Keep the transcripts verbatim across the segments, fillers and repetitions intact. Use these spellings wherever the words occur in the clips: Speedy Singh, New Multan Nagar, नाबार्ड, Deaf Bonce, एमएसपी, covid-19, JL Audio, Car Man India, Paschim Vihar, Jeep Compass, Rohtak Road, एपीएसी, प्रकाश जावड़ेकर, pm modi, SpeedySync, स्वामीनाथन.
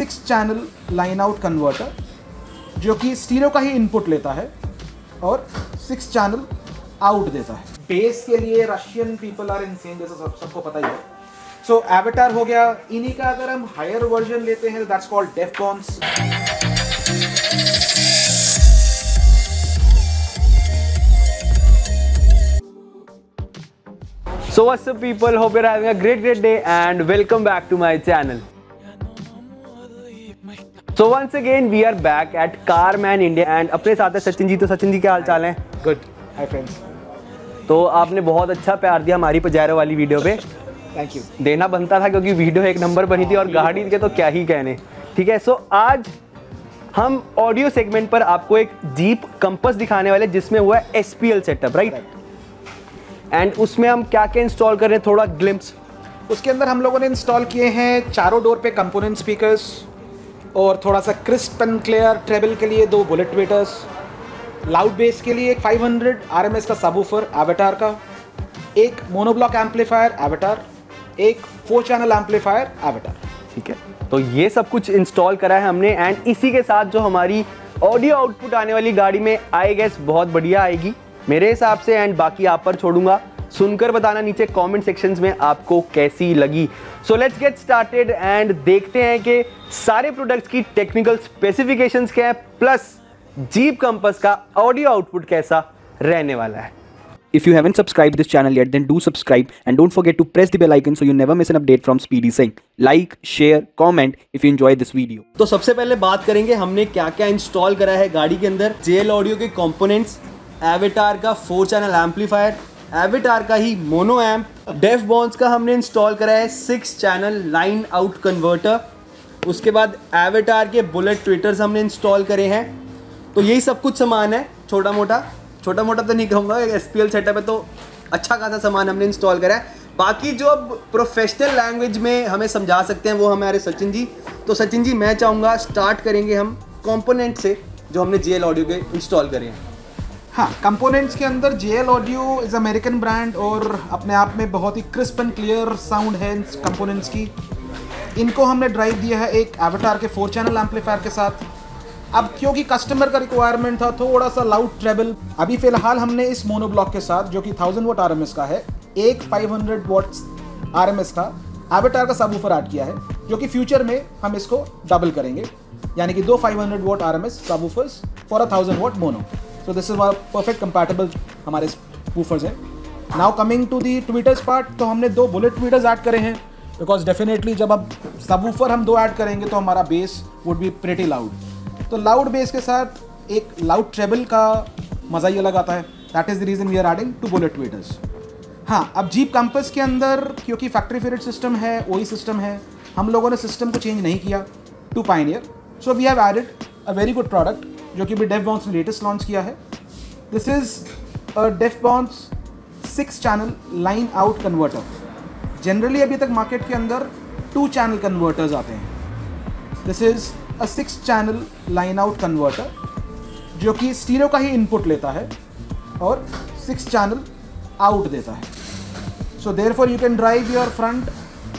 Six channel line out converter जो कि stereo का ही इनपुट लेता है और सिक्स चैनल आउट देता है। बेस के लिए रशियन पीपल आर इनसेन, जैसा सब सबको पता ही है। सो so, एवेटार हो गया। इन्हीं का अगर हम हायर वर्जन लेते हैं that's called Deaf Bonce. So what's up people, hope you are having a great great day and welcome back to my channel. So once again we are back at car man India and अपने साथ है सचिन जी। तो सचिन जी क्या हाल चाल है? Good. Hi friends. तो आपने बहुत अच्छा प्यार दिया हमारी पजारो वाली वीडियो पे। Thank you. देना बनता था क्योंकि वीडियो एक नंबर बनी थी और गाड़ी के तो क्या ही कहने। ठीक है, सो आज हम ऑडियो सेगमेंट पर आपको एक जीप कंपस दिखाने वाले जिसमें हुआ है S P L setup, right? And उसमें हम क्या क्या इंस्टॉल कर रहे हैं, थोड़ा ग्लिम्स। उसके अंदर हम लोगों ने इंस्टॉल किए हैं चारों डोर पे कंपोनेंट स्पीकर्स और थोड़ा सा क्रिस्प एंड क्लियर ट्रेबल के लिए दो बुलेट वेटर्स, लाउड बेस के लिए एक फाइव हंड्रेड आरएमएस का सबवूफर एवेटार का, एक मोनोब्लॉक एम्पलीफायर एवेटार, एक फोर चैनल एम्पलीफायर एवेटार। ठीक है, तो ये सब कुछ इंस्टॉल करा है हमने एंड इसी के साथ जो हमारी ऑडियो आउटपुट आने वाली गाड़ी में आई गेस बहुत बढ़िया आएगी मेरे हिसाब से। एंड बाकी आप पर छोड़ूंगा, सुनकर बताना नीचे कमेंट सेक्शंस में आपको कैसी लगी। So let's get started and देखते हैं कि सारे प्रोडक्ट्स की टेक्निकल स्पेसिफिकेशंस क्या है प्लस जीप कंपस का ऑडियो आउटपुट कैसा रहने वाला है। If you haven't subscribed this channel yet, then do subscribe and don't forget to press the bell icon so you never miss an update from SpeedySync. Like, share, comment if you enjoy this video. तो सबसे पहले बात करेंगे हमने क्या क्या install करा है गाड़ी के अंदर। J L Audio के कंपोनेंट्स, एवेटार का फोर चैनल एम्पलीफायर, एवेटार का ही मोनो एम्प, डेफ बॉन्स का हमने इंस्टॉल करा है six channel line out converter, उसके बाद एवेटार के बुलेट ट्विटर्स हमने इंस्टॉल करे हैं। तो यही सब कुछ सामान है, छोटा मोटा छोटा मोटा तो नहीं कहूँगा, एस पी एल सेटअप है तो अच्छा खासा सामान हमने इंस्टॉल करा है। बाकी जो अब प्रोफेशनल लैंग्वेज में हमें समझा सकते हैं वो हमारे सचिन जी। तो सचिन जी, मैं चाहूँगा स्टार्ट करेंगे हम कॉम्पोनेंट से जो हमने जे एल ऑडियो के इंस्टॉल करे हैं। हाँ, कंपोनेंट्स के अंदर J L audio is American brand और अपने आप में बहुत ही क्रिस्प एंड क्लियर साउंड है इन कंपोनेंट्स की। इनको हमने ड्राइव दिया है एक एवेटार के फोर चैनल एम्पलीफायर के साथ। अब क्योंकि कस्टमर का रिक्वायरमेंट था थोड़ा सा लाउड ट्रेबल, अभी फ़िलहाल हमने इस मोनोब्लॉक के साथ जो कि thousand watt R M S का है, एक five hundred watts R M S का एवेटार का सबवूफर ऐड किया है जो कि फ्यूचर में हम इसको डबल करेंगे, यानी कि दो five hundred watt R M S subwoofers for a thousand watt mono. So this is one perfect compatible हमारे स्पूफर्स हैं। Now coming to the tweeters part, तो हमने दो बुलेट tweeters ऐड करे हैं because definitely जब अब सबवूफर हम दो ऐड करेंगे तो हमारा bass would be pretty loud। तो लाउड बेस के साथ एक लाउड ट्रेबल का मज़ा ये लगाता है, that is the reason we are adding two bullet tweeters। हाँ, अब जीप कंपस के अंदर क्योंकि फैक्ट्री फिटेड सिस्टम है, वही सिस्टम है, हम लोगों ने सिस्टम को चेंज नहीं किया to Pioneer. So we have added a very good product जो कि भी डेफ बॉन्स ने लेटेस्ट लॉन्च किया है। This is a Deaf Bonce six channel line out converter. Generally अभी तक मार्केट के अंदर टू चैनल कन्वर्टर्स आते हैं। This is a six channel line out converter जो कि स्टीरियो का ही इनपुट लेता है और सिक्स चैनल आउट देता है। So therefore you can drive your front,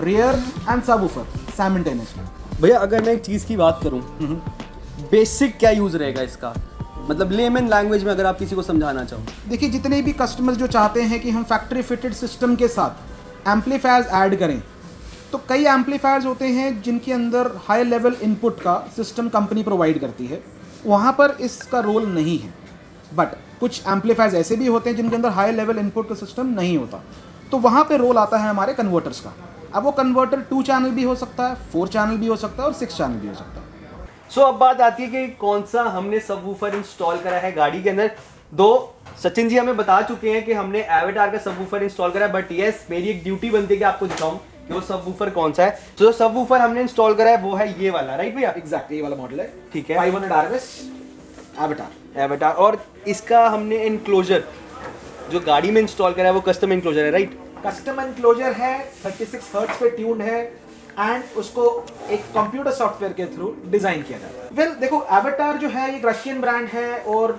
rear and subwoofer simultaneously. भैया, अगर मैं एक चीज़ की बात करूँ, बेसिक क्या यूज़ रहेगा इसका, मतलब लेमन लैंग्वेज में अगर आप किसी को समझाना चाहो? देखिए, जितने भी कस्टमर्स जो चाहते हैं कि हम फैक्ट्री फिटेड सिस्टम के साथ एम्पलीफायर्स ऐड करें, तो कई एम्पलीफायर्स होते हैं जिनके अंदर हाई लेवल इनपुट का सिस्टम कंपनी प्रोवाइड करती है, वहाँ पर इसका रोल नहीं है। बट कुछ एम्पलीफायर्स ऐसे भी होते हैं जिनके अंदर हाई लेवल इनपुट का सिस्टम नहीं होता, तो वहाँ पर रोल आता है हमारे कन्वर्टर्स का। अब वो कन्वर्टर टू चैनल भी हो सकता है, फोर चैनल भी हो सकता है और सिक्स चैनल भी हो सकता है। सो so, अब बात आती है कि कौन सा हमने सबवूफर इंस्टॉल करा है गाड़ी के अंदर। दो सचिन जी हमें बता चुके हैं कि हमने एवेटार का सबवूफर इंस्टॉल करा है, बट यस मेरी एक ड्यूटी बनती है कि आपको दिखाऊं कि वो सबवूफर कौन सा है। तो so, सबवूफर हमने इंस्टॉल करा है वो है ये वाला, राइट भैया? एग्जैक्टली, ये वाला मॉडल है। ठीक है, five hundred RMS Avatar Avatar और इसका हमने इनक्लोजर जो गाड़ी में इंस्टॉल करा है वो कस्टम इनक्लोजर है, राइट? कस्टम इनक्लोजर है, थर्टी सिक्स हर्ट्ज पे ट्यून्ड है एंड उसको एक कंप्यूटर सॉफ्टवेयर के थ्रू डिज़ाइन किया जाता है। वेल, देखो, एवेटार जो है ये रशियन ब्रांड है और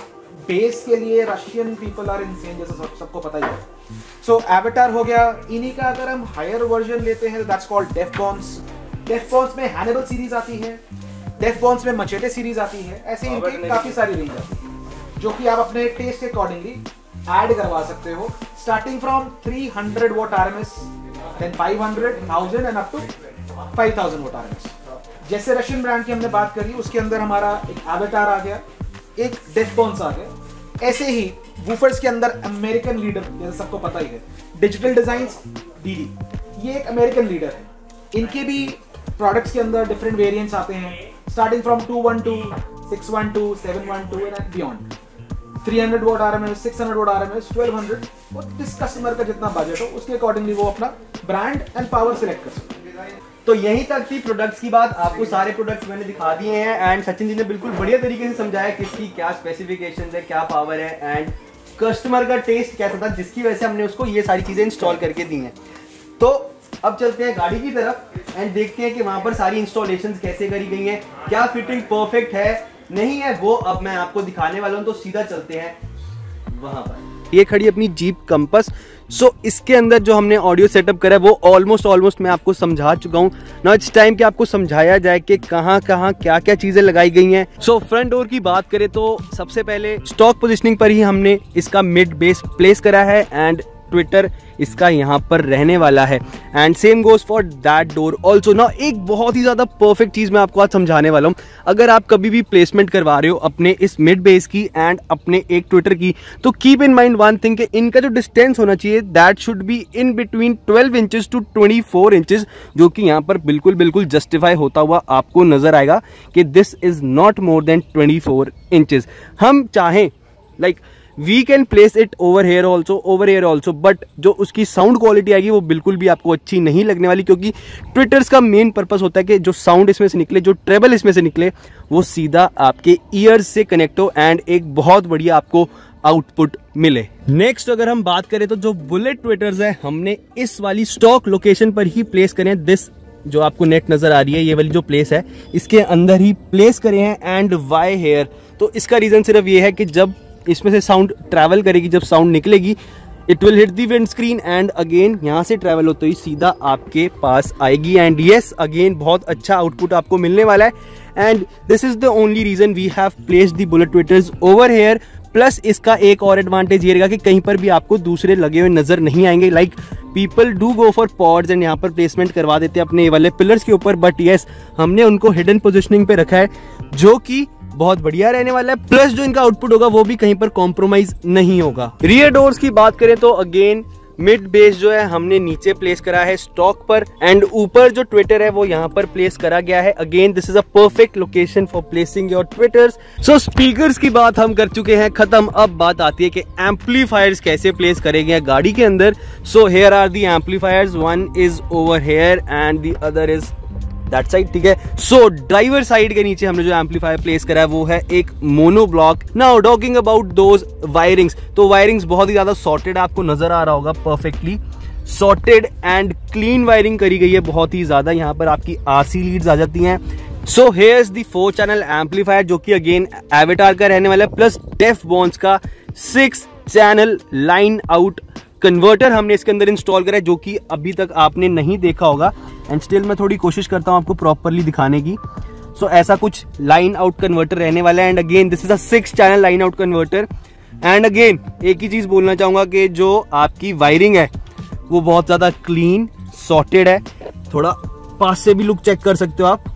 बेस के लिए रशियन पीपल आर इनसेन, जैसा सब सबको पता ही है। सो so, एवेटार हो गया। इन्हीं का अगर हम हायर वर्जन लेते हैं that's called Deaf Bonce. Deaf Bonce में हैनिबल सीरीज आती है, डेफ बॉन्स में मचेटे सीरीज आती है, ऐसे इनकी काफ़ी सारी रेंज आती है जो कि आप अपने टेस्ट के अकॉर्डिंगली ऐड करवा सकते हो, starting from three hundred watt RMS, then five hundred, thousand and up to five thousand watt RMS. जैसे रशियन ब्रांड की हमने बात करी, उसके अंदर हमारा एक अवतार आ गया, एक डेफ बॉन्स आ गया, ऐसे ही वूफर्स के अंदर अमेरिकन लीडर, जैसे सबको पता ही है, डिजिटल डिजाइंस डीडी, ये एक अमेरिकन लीडर है। इनके भी प्रोडक्ट्स के अंदर डिफरेंट वेरिएंट्स आते हैं, starting from two one two, six one two, seven one two and beyond, three hundred watt RMS, six hundred watt RMS, twelve hundred, और जिस कस्टमर का जितना बजट हो उसके अकॉर्डिंगली वो अपना ब्रांड एंड पावर सिलेक्ट कर सकते हैं। तो यहीं तक थी प्रोडक्ट्स की बात, आपको सारे प्रोडक्ट्स मैंने दिखा दिए हैं एंड सचिन जी ने बिल्कुल बढ़िया तरीके से समझाया किसकी क्या स्पेसिफिकेशंस है, क्या पावर है एंड कस्टमर का टेस्ट कैसा था, जिसकी वजह से हमने उसको ये सारी चीज़ें इंस्टॉल करके दी हैं। तो अब चलते हैं गाड़ी की तरफ एंड देखते हैं कि वहाँ पर सारी इंस्टॉलेशंस कैसे करी गई हैं, क्या फिटिंग परफेक्ट है नहीं है, वो अब मैं आपको दिखाने वाला हूँ। तो सीधा चलते हैं वहाँ पर। ये खड़ी अपनी जीप कंपस, सो इसके अंदर जो हमने ऑडियो सेटअप करा है वो ऑलमोस्ट ऑलमोस्ट मैं आपको समझा चुका हूँ। नाउ इट्स टाइम कि आपको समझाया जाए कि कहाँ कहाँ क्या क्या चीज़ें लगाई गई हैं। सो फ्रंट डोर की बात करें तो सबसे पहले स्टॉक पोजीशनिंग पर ही हमने इसका मिड बेस प्लेस करा है एंड ट्विटर इसका यहाँ पर रहने वाला है and same goes for that door also. Now एक बहुत ही ज़्यादा परफेक्ट चीज़ मैं आपको आज समझाने वाला हूँ। अगर आप कभी भी प्लेसमेंट करवा रहे हो अपने इस मिड बेस की एंड अपने एक ट्विटर की, तो keep in mind one thing कि इनका जो डिस्टेंस होना चाहिए that should be in between twelve inches to twenty four inches, जो कि यहाँ पर बिल्कुल बिल्कुल जस्टिफाई होता हुआ आपको नजर आएगा कि this is not more than twenty four inches. हम चाहें like like, we can place it over here also, over here also, but जो उसकी साउंड क्वालिटी आएगी वो बिल्कुल भी आपको अच्छी नहीं लगने वाली, क्योंकि ट्विटर्स का मेन पर्पस होता है कि जो साउंड इसमें से निकले, जो ट्रेबल इसमें से निकले, वो सीधा आपके ईयर्स से कनेक्ट हो एंड एक बहुत बढ़िया आपको आउटपुट मिले। नेक्स्ट अगर हम बात करें तो जो बुलेट ट्विटर्स है हमने इस वाली स्टॉक लोकेशन पर ही प्लेस करें। दिस जो आपको नेट नजर आ रही है, ये वाली जो प्लेस है, इसके अंदर ही प्लेस करे हैं। एंड वाई हेयर, तो इसका रीजन सिर्फ ये है कि जब इसमें से साउंड ट्रैवल करेगी, जब साउंड निकलेगी, it will hit the wind screen and again यहाँ से ट्रैवल होते ही सीधा आपके पास आएगी एंड येस अगेन बहुत अच्छा आउटपुट आपको मिलने वाला है। And this is the only reason we have placed the bullet tweeters over here. Plus इसका एक और एडवांटेज ये रहेगा कि कहीं पर भी आपको दूसरे लगे हुए नजर नहीं आएंगे। Like people do go for pods and यहाँ पर प्लेसमेंट करवा देते हैं अपने ये वाले पिलर्स के ऊपर, बट येस हमने उनको हिडन पोजिशनिंग पे रखा है जो कि बहुत बढ़िया रहने वाला है। प्लस जो इनका आउटपुट होगा वो भी कहीं पर कॉम्प्रोमाइज नहीं होगा। रियर डोर्स की बात करें तो अगेन मिड बेस जो है हमने नीचे प्लेस करा है स्टॉक पर एंड ऊपर जो ट्विटर है वो यहाँ पर प्लेस करा गया है। Again this is a perfect location for placing your tweeters. So speakers की बात हम कर चुके हैं खत्म। अब बात आती है कि एम्पलीफायर्स कैसे प्लेस करेंगे गाड़ी के अंदर। So here are the amplifiers, one is over here and the other is that side, ठीक है। सो ड्राइवर साइड के नीचे हमने जो एम्पलीफायर प्लेस करा है वो है एक mono block. Now talking about those wirings, तो वायरिंग्स बहुत ही ज्यादा सॉर्टेड आपको नजर आ रहा होगा, perfectly sorted and clean wiring करी गई है बहुत ही ज्यादा। यहाँ पर आपकी आरसी लीड्स आ जाती हैं। So here is the four channel amplifier जो कि अगेन एवेटार का रहने वाला है, प्लस डेफ बॉन्स का six channel line out converter हमने इसके अंदर इंस्टॉल करा है जो कि अभी तक आपने नहीं देखा होगा एंड स्टिल मैं थोड़ी कोशिश करता हूँ आपको प्रॉपरली दिखाने की। सो so, ऐसा कुछ लाइन आउट कन्वर्टर रहने वाला है and again this is a six channel line out converter. And again एक ही चीज़ बोलना चाहूँगा कि जो आपकी वायरिंग है वो बहुत ज़्यादा क्लीन सॉर्टेड है। थोड़ा पास से भी लुक चेक कर सकते हो आप।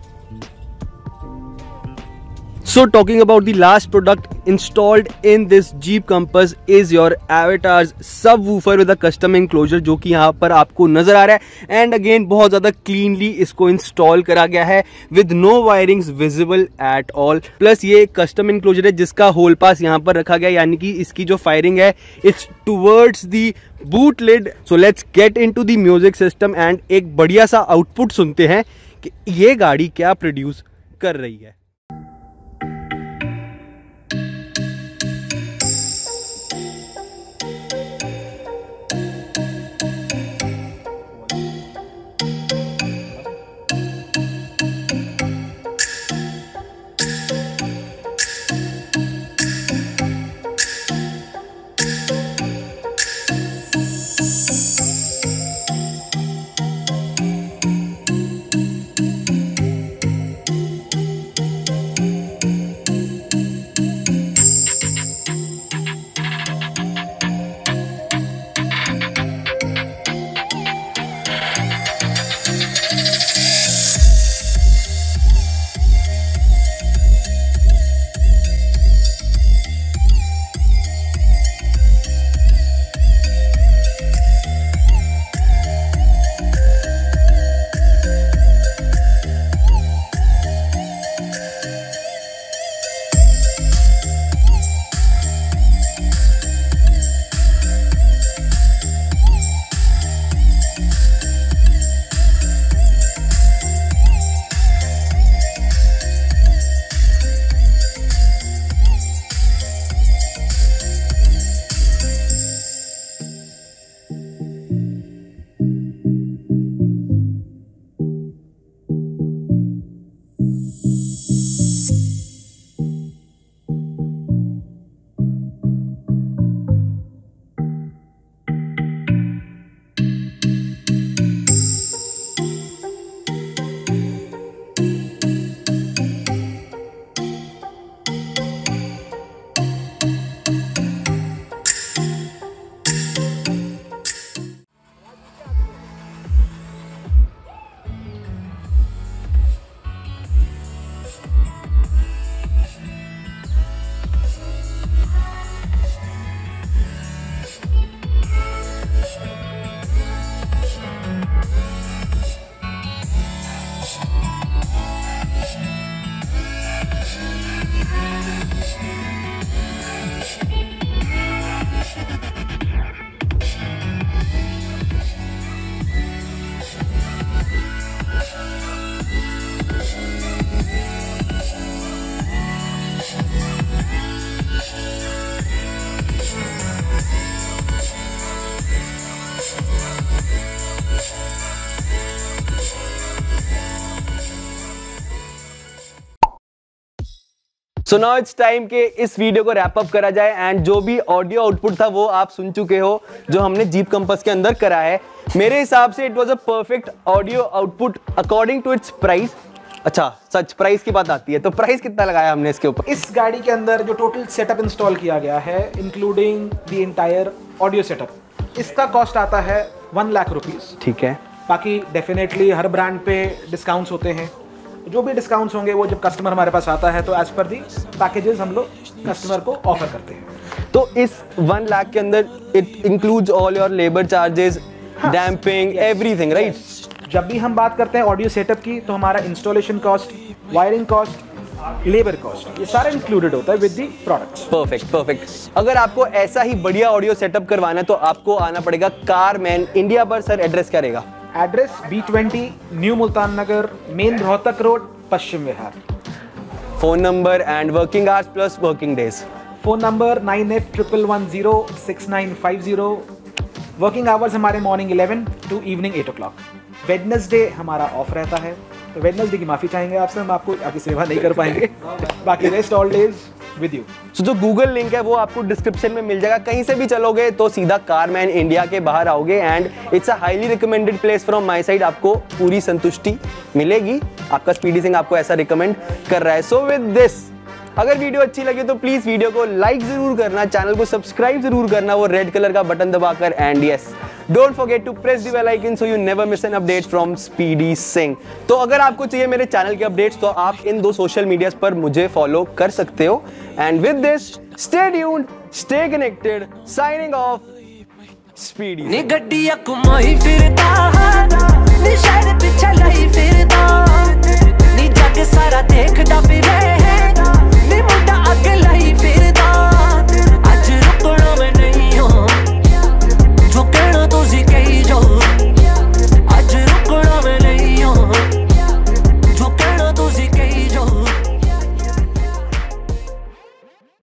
So talking about the last product installed in this Jeep Compass is your Avatar's subwoofer with a custom enclosure जो कि यहाँ पर आपको नजर आ रहा है एंड अगेन बहुत ज़्यादा क्लीनली इसको इंस्टॉल करा गया है with no wirings visible at all. Plus ये कस्टम इनक्लोजर है जिसका होल पास यहाँ पर रखा गया, यानी कि इसकी जो फायरिंग है it's towards the boot lid. So let's get into the music system and एक बढ़िया सा आउटपुट सुनते हैं कि ये गाड़ी क्या प्रोड्यूस कर रही है। सो नाउ इट्स टाइम के इस वीडियो को रैप अप करा जाए एंड जो भी ऑडियो आउटपुट था वो आप सुन चुके हो जो हमने जीप कंपास के अंदर करा है। मेरे हिसाब से it was a perfect audio output according to its price. अच्छा सच प्राइस की बात आती है तो प्राइस कितना लगाया हमने इसके ऊपर? इस गाड़ी के अंदर जो टोटल सेटअप इंस्टॉल किया गया है including the entire audio setup, इसका कॉस्ट आता है वन लाख रुपीस। ठीक है, बाकी डेफिनेटली हर ब्रांड पे डिस्काउंट्स होते हैं, जो भी डिस्काउंट्स होंगे वो जब कस्टमर हमारे पास आता है तो एज पर दी पैकेजेस हम लोग कस्टमर को ऑफर करते हैं। तो इस वन लाख के अंदर it includes all your labour charges, damping, everything, right? जब भी हम बात करते हैं ऑडियो सेटअप की तो हमारा installation cost, wiring cost, labour cost, ये सारा इंक्लूडेड होता है with the products. Perfect perfect. अगर आपको ऐसा ही बढ़िया ऑडियो सेटअप करवाना है तो आपको आना पड़ेगा कार मैन इंडिया पर। सर एड्रेस क्या रहेगा? Address B twenty, new Multan Nagar, main Rohtak road, Paschim Vihar. Phone number and working hours plus working days? Phone number nine eight triple one zero six nine five zero. Working hours हमारे morning eleven to evening eight o'clock. Wednesday हमारा off रहता है तो Wednesday की माफ़ी चाहेंगे आपसे, हम आपको आपकी सेवा नहीं कर पाएंगे। बाकी rest all days with you. So जो गूगल लिंक है वो आपको डिस्क्रिप्शन में मिल जाएगा, कहीं से भी चलोगे तो सीधा कारमैन इंडिया के बाहर आओगे and it's a highly recommended place from my side. आपको पूरी संतुष्टि मिलेगी, आपका स्पीडी सिंह आपको ऐसा रिकमेंड कर रहा है। सो विद दिस, अगर वीडियो अच्छी लगी तो प्लीज़ वीडियो को लाइक ज़रूर करना, चैनल को सब्सक्राइब ज़रूर करना, वो रेड कलर का बटन दबाकर, and yes don't forget to press the bell icon so you never miss an update from Speedy Singh. तो अगर आपको चाहिए मेरे चैनल के अपडेट्स तो आप इन दो सोशल मीडियाज पर मुझे फॉलो कर सकते हो। And with this stay tuned, stay connected, signing off speedy.